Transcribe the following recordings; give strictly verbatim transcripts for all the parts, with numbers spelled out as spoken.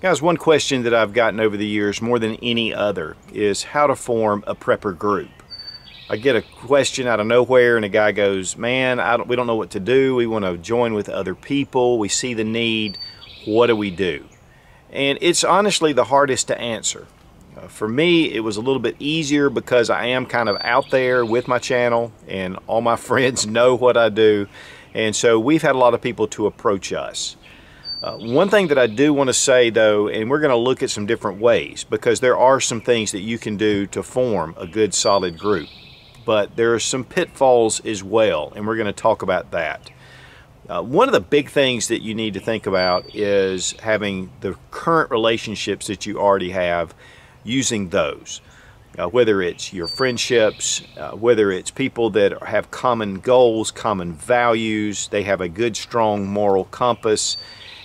Guys, one question that I've gotten over the years more than any other is how to form a prepper group. I get a question out of nowhere and a guy goes, man, I don't, we don't know what to do. We want to join with other people. We see the need. What do we do? And it's honestly the hardest to answer. Uh, for me, it was a little bit easier because I am kind of out there with my channel and all my friends know what I do. And so we've had a lot of people to approach us. Uh, one thing that I do want to say though, and we're going to look at some different ways because there are some things that you can do to form a good solid group, but there are some pitfalls as well, and we're going to talk about that. Uh, one of the big things that you need to think about is having the current relationships that you already have, using those. Uh, whether it's your friendships, uh, whether it's people that have common goals, common values, they have a good strong moral compass,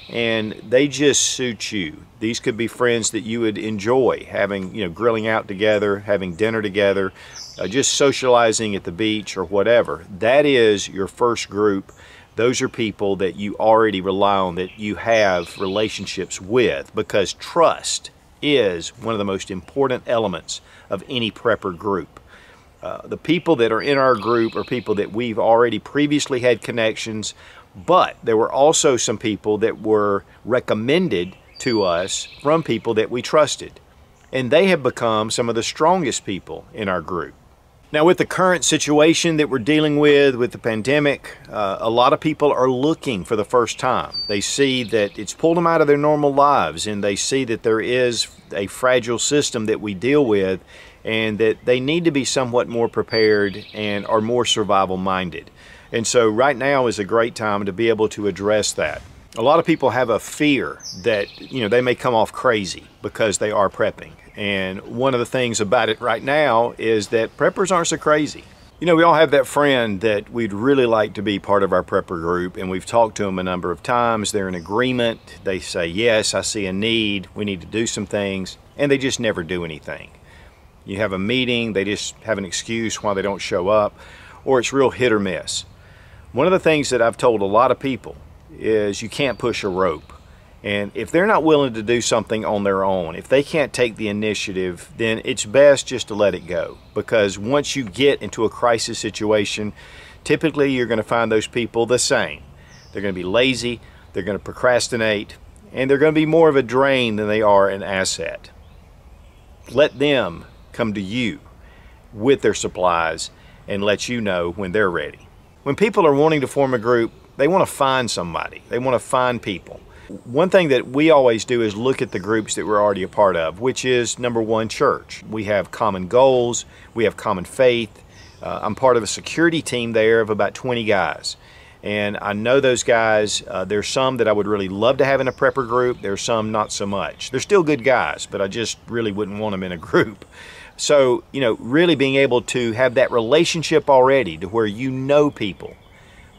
and they just suit you. These could be friends that you would enjoy having, you know, grilling out together, having dinner together, uh, just socializing at the beach or whatever. That is your first group. Those are people that you already rely on, that you have relationships with, because trust is one of the most important elements of any prepper group. Uh, the people that are in our group are people that we've already previously had connections, but there were also some people that were recommended to us from people that we trusted. And they have become some of the strongest people in our group. Now, with the current situation that we're dealing with, with the pandemic, uh, a lot of people are looking for the first time. They see that it's pulled them out of their normal lives, and they see that there is a fragile system that we deal with, and that they need to be somewhat more prepared and are more survival-minded. And so right now is a great time to be able to address that. A lot of people have a fear that, you know, they may come off crazy because they are prepping. And one of the things about it right now is that preppers aren't so crazy. You know, we all have that friend that we'd really like to be part of our prepper group, and we've talked to them a number of times. They're in agreement. They say, yes, I see a need. We need to do some things. And they just never do anything. You have a meeting. They just have an excuse why they don't show up, or it's real hit or miss. One of the things that I've told a lot of people is you can't push a rope. And if they're not willing to do something on their own, if they can't take the initiative, then it's best just to let it go. Because once you get into a crisis situation, typically you're going to find those people the same. They're going to be lazy, they're going to procrastinate, and they're going to be more of a drain than they are an asset. Let them come to you with their supplies and let you know when they're ready. When people are wanting to form a group, they want to find somebody. They want to find people. One thing that we always do is look at the groups that we're already a part of, which is number one, church. We have common goals, we have common faith. Uh, I'm part of a security team there of about twenty guys. And I know those guys. Uh, there's some that I would really love to have in a prepper group. There's some not so much. They're still good guys, but I just really wouldn't want them in a group. So, you know, really being able to have that relationship already to where you know people.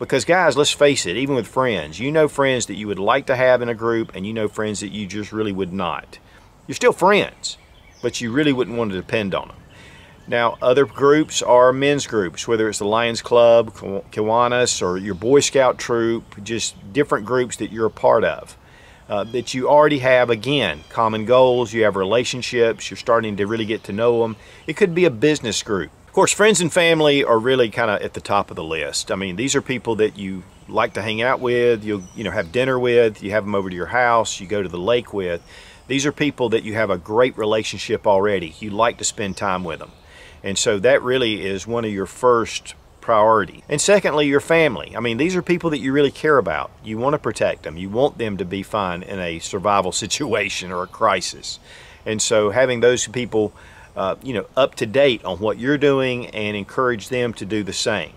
Because guys, let's face it, even with friends, you know friends that you would like to have in a group, and you know friends that you just really would not. You're still friends, but you really wouldn't want to depend on them. Now, other groups are men's groups, whether it's the Lions Club, Kiwanis, or your Boy Scout troop, just different groups that you're a part of. Uh, that you already have, again, common goals, you have relationships, you're starting to really get to know them. It could be a business group. Of course, friends and family are really kind of at the top of the list. I mean, these are people that you like to hang out with, you'll, you know, have dinner with, you have them over to your house, you go to the lake with. These are people that you have a great relationship already. You like to spend time with them. And so that really is one of your first priorities. And secondly, your family. I mean, these are people that you really care about. You want to protect them. You want them to be fine in a survival situation or a crisis. And so having those people Uh, you know, up to date on what you're doing and encourage them to do the same.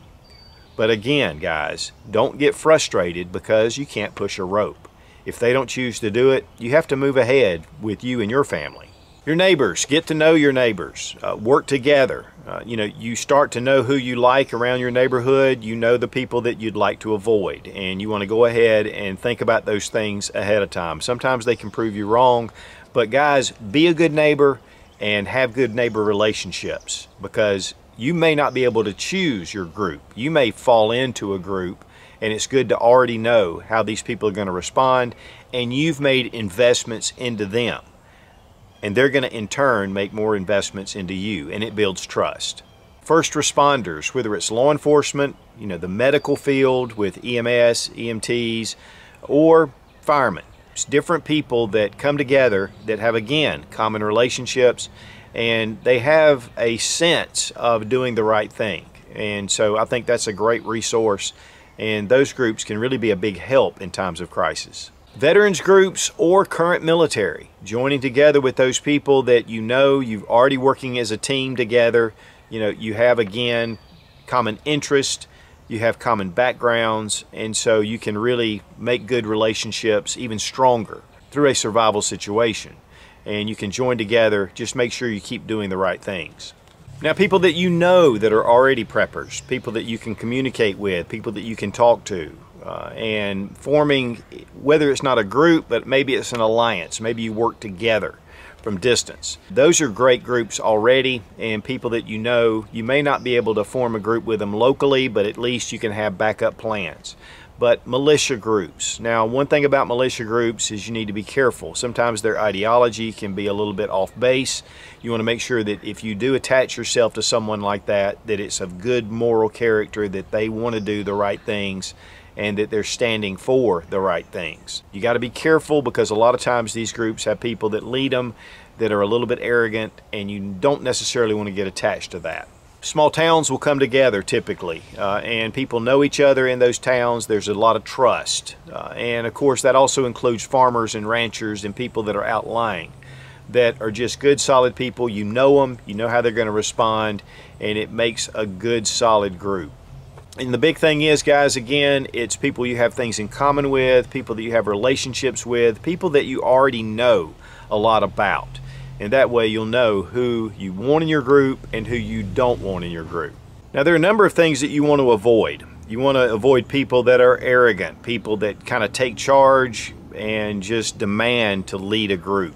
But again, guys, don't get frustrated because you can't push a rope. If they don't choose to do it, you have to move ahead with you and your family. Your neighbors, get to know your neighbors, uh, work together. Uh, you know, you start to know who you like around your neighborhood. You know the people that you'd like to avoid, and you want to go ahead and think about those things ahead of time. Sometimes they can prove you wrong, but guys, be a good neighbor and have good neighbor relationships, because you may not be able to choose your group. You may fall into a group and it's good to already know how these people are going to respond, and you've made investments into them, and they're going to in turn make more investments into you, and it builds trust. First responders, whether it's law enforcement, you know, the medical field with E M S, E M Ts, or firemen. It's different people that come together that have, again, common relationships, and they have a sense of doing the right thing. And so I think that's a great resource, and those groups can really be a big help in times of crisis. Veterans groups or current military, joining together with those people that you know you've already working as a team together. You know, you have, again, common interest, you have common backgrounds, and so you can really make good relationships even stronger through a survival situation. And you can join together, just make sure you keep doing the right things. Now, people that you know that are already preppers, people that you can communicate with, people that you can talk to, uh, and forming, whether it's not a group, but maybe it's an alliance, maybe you work together from distance. Those are great groups already, and people that you know, you may not be able to form a group with them locally, but at least you can have backup plans. But militia groups. Now, one thing about militia groups is you need to be careful. Sometimes their ideology can be a little bit off base. You want to make sure that if you do attach yourself to someone like that, that it's of good moral character, that they want to do the right things, and that they're standing for the right things. You got to be careful, because a lot of times these groups have people that lead them that are a little bit arrogant, and you don't necessarily want to get attached to that. Small towns will come together typically, uh, and people know each other in those towns. There's a lot of trust, uh, and of course that also includes farmers and ranchers and people that are outlying, that are just good solid people. You know them, you know how they're going to respond, and it makes a good solid group. And the big thing is, guys, again, it's people you have things in common with, people that you have relationships with, people that you already know a lot about. And that way you'll know who you want in your group and who you don't want in your group. Now, there are a number of things that you want to avoid. You want to avoid people that are arrogant, people that kind of take charge and just demand to lead a group.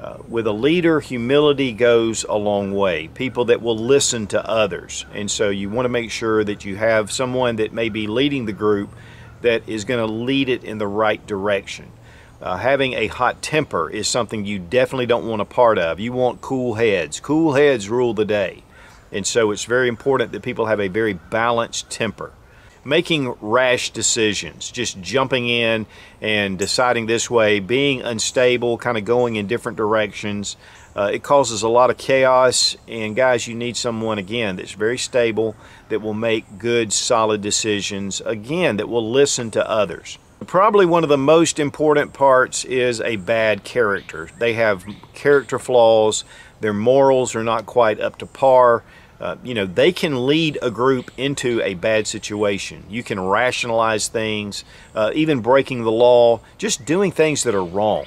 Uh, with a leader, humility goes a long way. People that will listen to others. And so you want to make sure that you have someone that may be leading the group that is going to lead it in the right direction. Uh, having a hot temper is something you definitely don't want a part of. You want cool heads. Cool heads rule the day. And so it's very important that people have a very balanced temper. Making rash decisions, just jumping in and deciding this way, being unstable, kind of going in different directions, uh, it causes a lot of chaos. And guys, you need someone, again, that's very stable, that will make good, solid decisions, again, that will listen to others. Probably one of the most important parts is a bad character. They have character flaws, their morals are not quite up to par. Uh, you know, they can lead a group into a bad situation. You can rationalize things, uh, even breaking the law, just doing things that are wrong.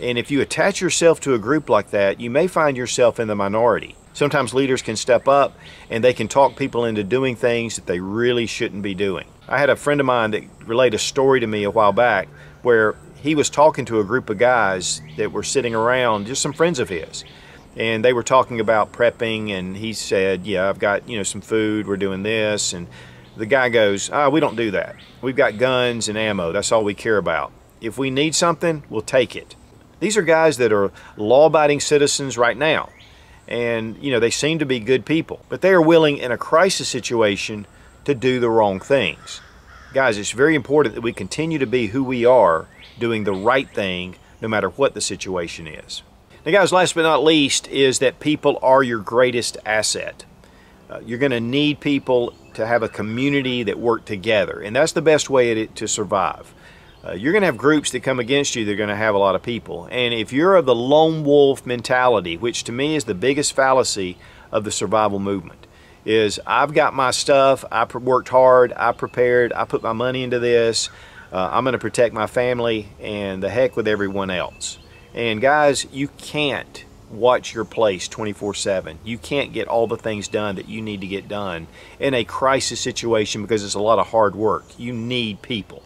And if you attach yourself to a group like that, you may find yourself in the minority. Sometimes leaders can step up and they can talk people into doing things that they really shouldn't be doing. I had a friend of mine that relayed a story to me a while back where he was talking to a group of guys that were sitting around, just some friends of his. And they were talking about prepping, and he said, yeah, I've got, you know, some food, we're doing this. And the guy goes, ah, we don't do that. We've got guns and ammo. That's all we care about. If we need something, we'll take it. These are guys that are law-abiding citizens right now. And, you know, they seem to be good people. But they are willing in a crisis situation to do the wrong things. Guys, it's very important that we continue to be who we are, doing the right thing, no matter what the situation is. Now, guys, last but not least is that people are your greatest asset. Uh, you're going to need people to have a community that work together, and that's the best way to survive. Uh, you're going to have groups that come against you. They're going to have a lot of people, and if you're of the lone wolf mentality, which to me is the biggest fallacy of the survival movement, is I've got my stuff, I worked hard, I prepared, I put my money into this, uh, I'm going to protect my family, and the heck with everyone else. And guys, you can't watch your place twenty-four seven. You can't get all the things done that you need to get done in a crisis situation, because it's a lot of hard work. You need people.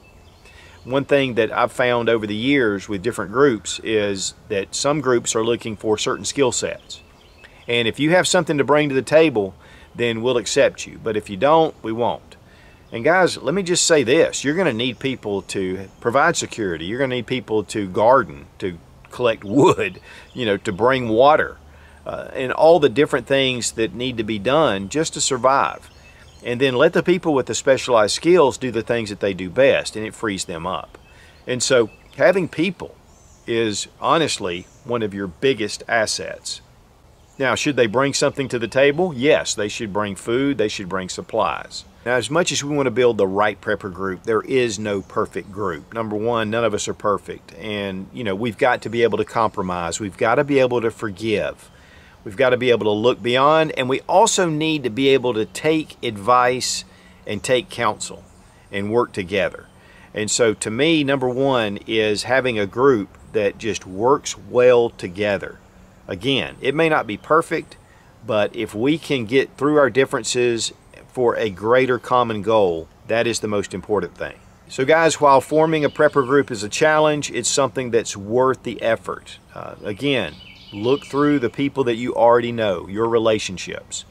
One thing that I've found over the years with different groups is that some groups are looking for certain skill sets. And if you have something to bring to the table, then we'll accept you. But if you don't, we won't. And guys, let me just say this. You're going to need people to provide security. You're going to need people to garden, to collect wood, you know, to bring water, uh, and all the different things that need to be done just to survive. And then let the people with the specialized skills do the things that they do best, and it frees them up. And so having people is honestly one of your biggest assets. Now, should they bring something to the table? Yes, they should bring food, they should bring supplies. Now, as much as we want to build the right prepper group, there is no perfect group. Number one, none of us are perfect. And, you know, we've got to be able to compromise. We've got to be able to forgive. We've got to be able to look beyond. And we also need to be able to take advice and take counsel and work together. And so to me, number one is having a group that just works well together. Again, it may not be perfect, but if we can get through our differences for a greater common goal, that is the most important thing. So guys, while forming a prepper group is a challenge, it's something that's worth the effort. Uh, again, look through the people that you already know, your relationships.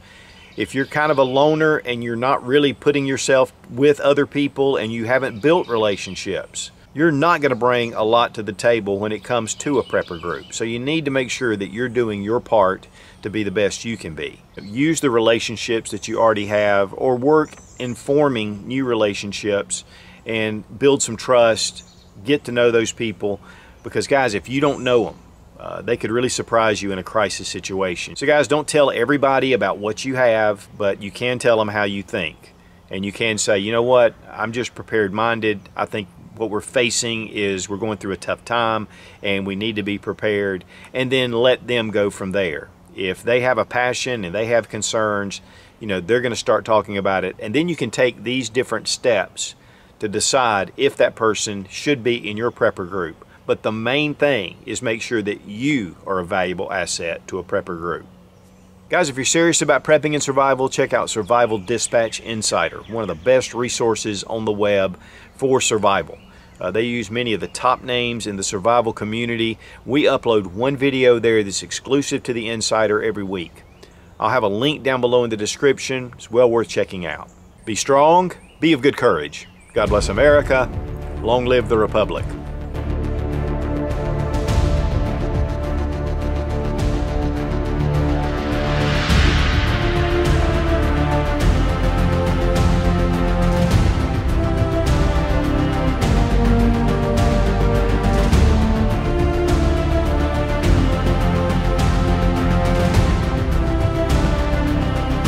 If you're kind of a loner and you're not really putting yourself with other people and you haven't built relationships, you're not going to bring a lot to the table when it comes to a prepper group. So you need to make sure that you're doing your part to be the best you can be. Use the relationships that you already have, or work in forming new relationships and build some trust, get to know those people. Because guys, if you don't know them, uh, they could really surprise you in a crisis situation. So guys, don't tell everybody about what you have, but you can tell them how you think. And you can say, you know what, I'm just prepared minded. I think what we're facing is we're going through a tough time and we need to be prepared, and then let them go from there. If they have a passion and they have concerns, you know, they're going to start talking about it, and then you can take these different steps to decide if that person should be in your prepper group. But the main thing is make sure that you are a valuable asset to a prepper group. Guys, if you're serious about prepping and survival, check out Survival Dispatch Insider, one of the best resources on the web for survival. Uh, they use many of the top names in the survival community. We upload one video there that's exclusive to the Insider every week. I'll have a link down below in the description. It's well worth checking out. Be strong, be of good courage. God bless America. Long live the Republic.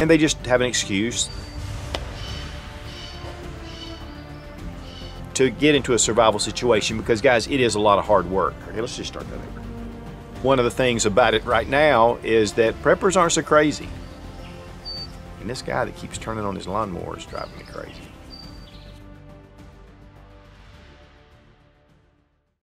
And they just have an excuse to get into a survival situation, because guys, it is a lot of hard work. Okay, let's just start that over. One of the things about it right now is that preppers aren't so crazy. And this guy that keeps turning on his lawnmower is driving me crazy.